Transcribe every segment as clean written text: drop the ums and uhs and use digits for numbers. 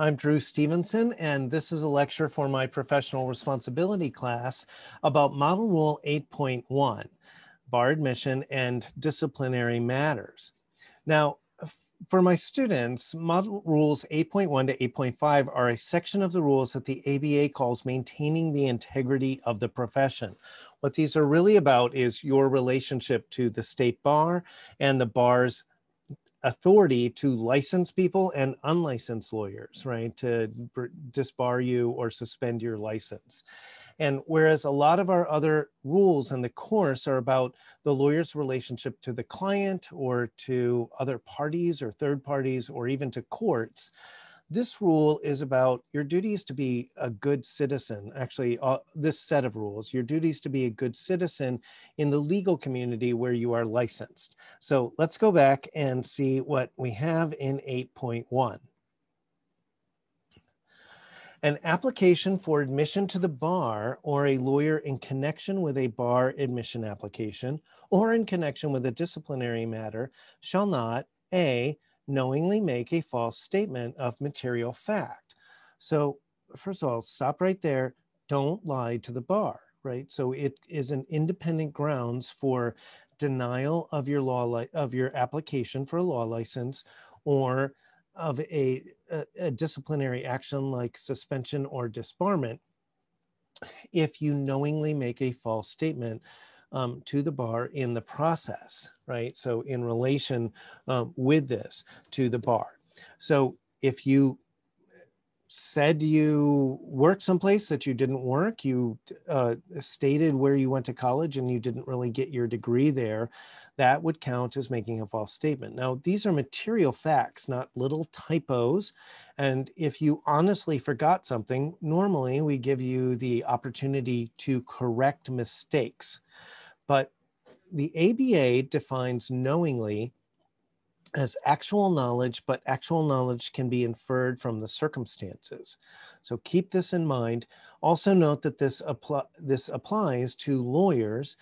I'm Dru Stevenson, and this is a lecture for my professional responsibility class about Model Rule 8.1, Bar Admission and Disciplinary Matters. Now, for my students, Model Rules 8.1 to 8.5 are a section of the rules that the ABA calls maintaining the integrity of the profession. What these are really about is your relationship to the state bar and the bar's authority to license people and unlicensed lawyers, right? To disbar you or suspend your license. And whereas a lot of our other rules in the course are about the lawyer's relationship to the client or to other parties or third parties or even to courts, this rule is about your duties to be a good citizen. Actually, this set of rules, your duties to be a good citizen in the legal community where you are licensed. So let's go back and see what we have in 8.1. An application for admission to the bar or a lawyer in connection with a bar admission application or in connection with a disciplinary matter shall not, A, knowingly make a false statement of material fact. So first of all, stop right there. Don't lie to the bar, right? So it is an independent grounds for denial of your application for a law license or of a disciplinary action like suspension or disbarment if you knowingly make a false statement to the bar in the process, right? So in relation with this to the bar. So if you said you worked someplace that you didn't work, you stated where you went to college and you didn't really get your degree there, that would count as making a false statement. Now, these are material facts, not little typos. And if you honestly forgot something, normally we give you the opportunity to correct mistakes. But the ABA defines knowingly as actual knowledge, but actual knowledge can be inferred from the circumstances. So keep this in mind. Also note that this applies to lawyers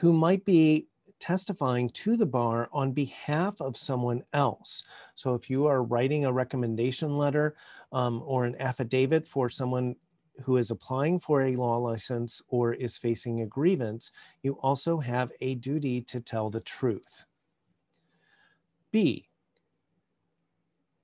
who might be testifying to the bar on behalf of someone else. So if you are writing a recommendation letter or an affidavit for someone who is applying for a law license or is facing a grievance, you also have a duty to tell the truth. B,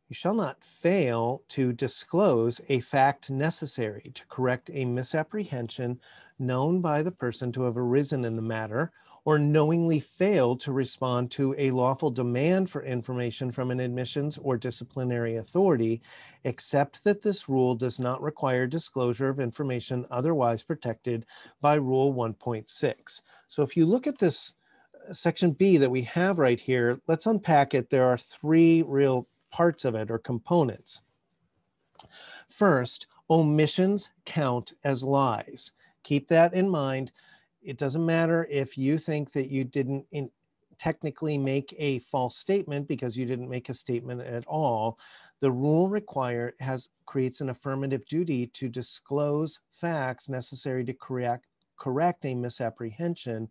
you shall not fail to disclose a fact necessary to correct a misapprehension known by the person to have arisen in the matter or knowingly fail to respond to a lawful demand for information from an admissions or disciplinary authority, except that this rule does not require disclosure of information otherwise protected by Rule 1.6. So if you look at this section B that we have right here, let's unpack it. There are three real parts of it or components. First, omissions count as lies. Keep that in mind. It doesn't matter if you think that you didn't technically make a false statement because you didn't make a statement at all. The rule creates an affirmative duty to disclose facts necessary to correct a misapprehension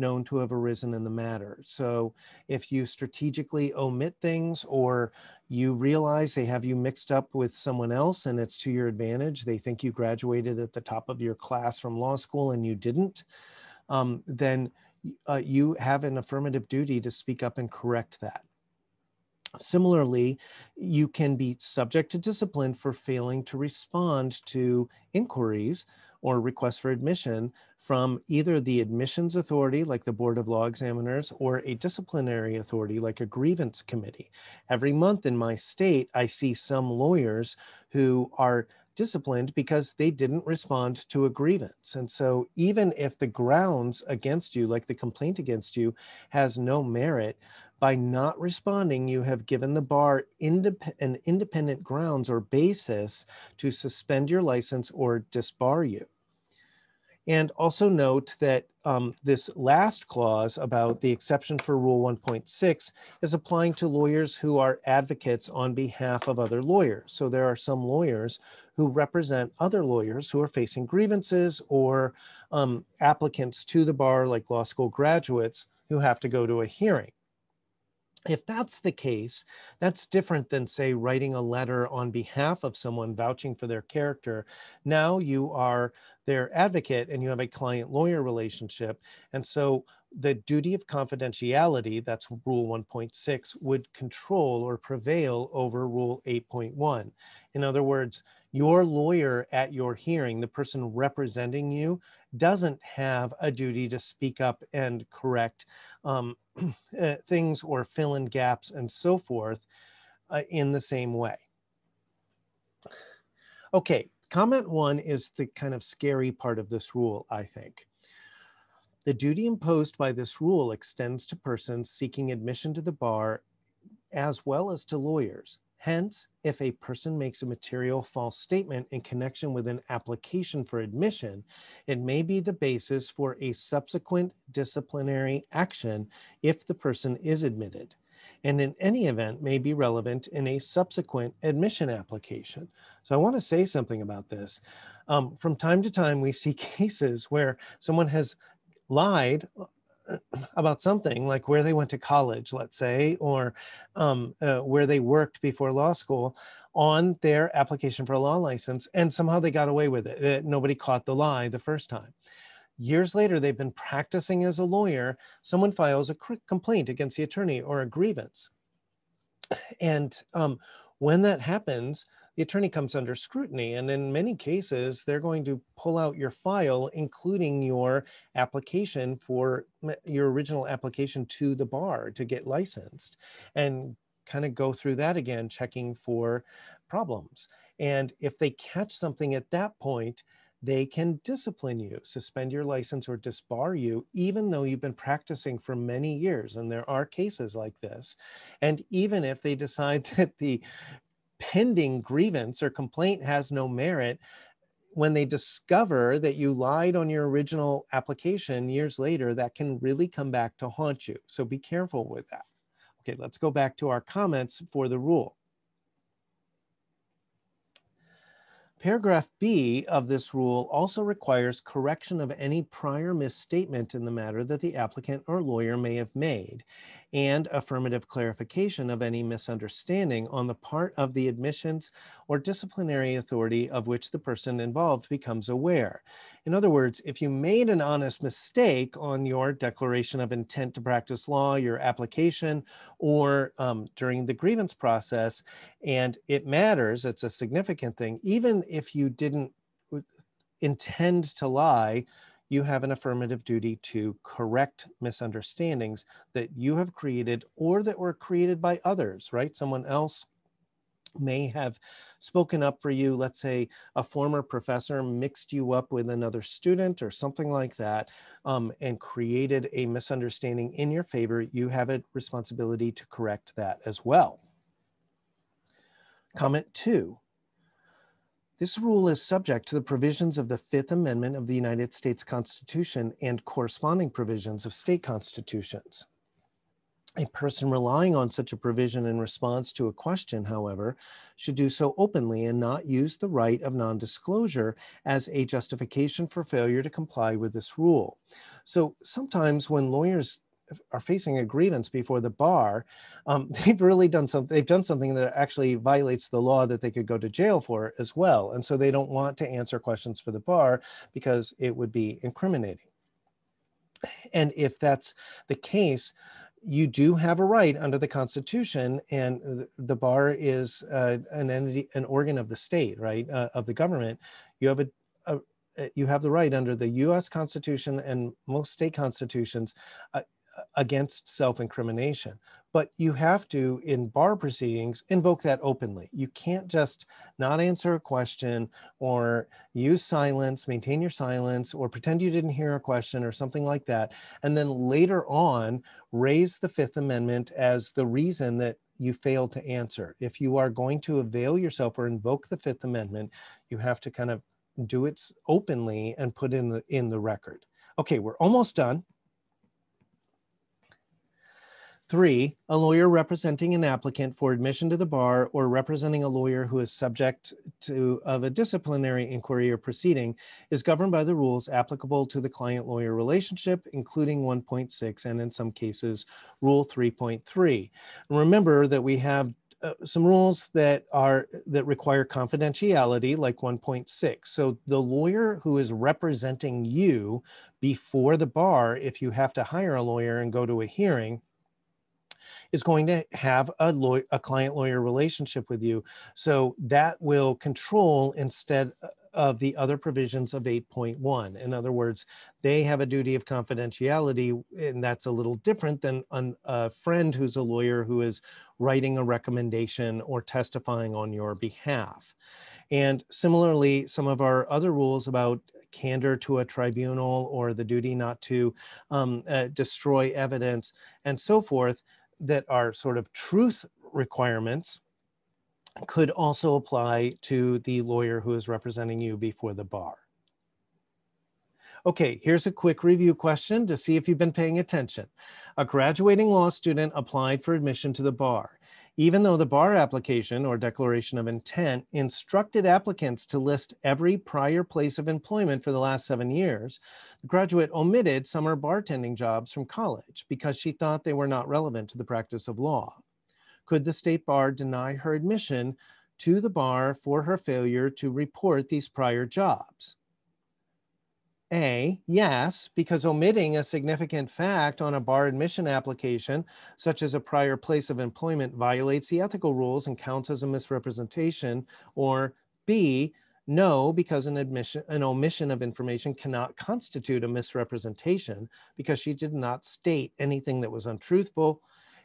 known to have arisen in the matter. So if you strategically omit things or you realize they have you mixed up with someone else and it's to your advantage, they think you graduated at the top of your class from law school and you didn't, then you have an affirmative duty to speak up and correct that. Similarly, you can be subject to discipline for failing to respond to inquiries or requests for admission from either the admissions authority, like the Board of Law Examiners, or a disciplinary authority, like a grievance committee. Every month in my state, I see some lawyers who are disciplined because they didn't respond to a grievance. And so even if the grounds against you, like the complaint against you, has no merit, by not responding, you have given the bar an independent grounds or basis to suspend your license or disbar you. And also note that this last clause about the exception for Rule 1.6 is applying to lawyers who are advocates on behalf of other lawyers. So there are some lawyers who represent other lawyers who are facing grievances or applicants to the bar, like law school graduates, who have to go to a hearing. If that's the case, that's different than, say, writing a letter on behalf of someone vouching for their character. Now you are their advocate and you have a client-lawyer relationship. And so the duty of confidentiality, that's Rule 1.6, would control or prevail over Rule 8.1. In other words, your lawyer at your hearing, the person representing you, doesn't have a duty to speak up and correct things or fill in gaps and so forth in the same way. Okay, comment one is the kind of scary part of this rule, I think. The duty imposed by this rule extends to persons seeking admission to the bar as well as to lawyers. Hence, if a person makes a material false statement in connection with an application for admission, it may be the basis for a subsequent disciplinary action if the person is admitted, and in any event may be relevant in a subsequent admission application. So I want to say something about this. From time to time, we see cases where someone has lied about something, like where they went to college, let's say, or where they worked before law school on their application for a law license, and somehow they got away with it. Nobody caught the lie the first time. Years later, they've been practicing as a lawyer. Someone files a complaint against the attorney or a grievance. And when that happens, the attorney comes under scrutiny, and in many cases, they're going to pull out your file, including your application for your original application to the bar to get licensed, and kind of go through that again, checking for problems. And if they catch something at that point, they can discipline you, suspend your license, or disbar you, even though you've been practicing for many years. And there are cases like this. And even if they decide that the pending grievance or complaint has no merit, when they discover that you lied on your original application years later, that can really come back to haunt you. So be careful with that. Okay, let's go back to our comments for the rule. Paragraph B of this rule also requires correction of any prior misstatement in the matter that the applicant or lawyer may have made, and affirmative clarification of any misunderstanding on the part of the admissions or disciplinary authority of which the person involved becomes aware. In other words, if you made an honest mistake on your declaration of intent to practice law, your application, or during the grievance process, and it matters, it's a significant thing, even if you didn't intend to lie, you have an affirmative duty to correct misunderstandings that you have created or that were created by others, right? Someone else may have spoken up for you. Let's say a former professor mixed you up with another student or something like that, and created a misunderstanding in your favor. You have a responsibility to correct that as well. Comment two. This rule is subject to the provisions of the Fifth Amendment of the United States Constitution and corresponding provisions of state constitutions. A person relying on such a provision in response to a question, however, should do so openly and not use the right of non-disclosure as a justification for failure to comply with this rule. So sometimes when lawyers are facing a grievance before the bar, they've done something that actually violates the law that they could go to jail for as well. And so they don't want to answer questions for the bar because it would be incriminating. And if that's the case, you do have a right under the Constitution, and the bar is an entity, an organ of the state, right, of the government. You have you have the right under the U.S. Constitution and most state constitutions against self-incrimination, but you have to, in bar proceedings, invoke that openly. You can't just not answer a question or use silence, maintain your silence, or pretend you didn't hear a question or something like that, and then later on raise the Fifth Amendment as the reason that you failed to answer. If you are going to avail yourself or invoke the Fifth Amendment, you have to kind of do it openly and put in the record. Okay, we're almost done. 3, a lawyer representing an applicant for admission to the bar or representing a lawyer who is subject of a disciplinary inquiry or proceeding is governed by the rules applicable to the client-lawyer relationship, including 1.6 and in some cases, Rule 3.3. Remember that we have some rules that require confidentiality, like 1.6. So the lawyer who is representing you before the bar, if you have to hire a lawyer and go to a hearing, is going to have a client-lawyer relationship with you. So that will control instead of the other provisions of 8.1. In other words, they have a duty of confidentiality, and that's a little different than a friend who's a lawyer who is writing a recommendation or testifying on your behalf. And similarly, some of our other rules about candor to a tribunal or the duty not to destroy evidence and so forth that are sort of truth requirements could also apply to the lawyer who is representing you before the bar. Okay, here's a quick review question to see if you've been paying attention. A graduating law student applied for admission to the bar. Even though the bar application or declaration of intent instructed applicants to list every prior place of employment for the last 7 years, the graduate omitted summer bartending jobs from college because she thought they were not relevant to the practice of law. Could the state bar deny her admission to the bar for her failure to report these prior jobs? A, yes, because omitting a significant fact on a bar admission application, such as a prior place of employment, violates the ethical rules and counts as a misrepresentation. Or B, no, because an omission of information cannot constitute a misrepresentation because she did not state anything that was untruthful,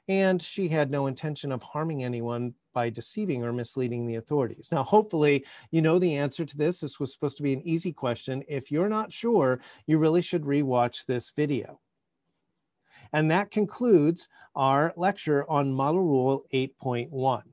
and she had no intention of harming anyone by deceiving or misleading the authorities. Now, hopefully, you know the answer to this. This was supposed to be an easy question. If you're not sure, you really should rewatch this video. And that concludes our lecture on Model Rule 8.1.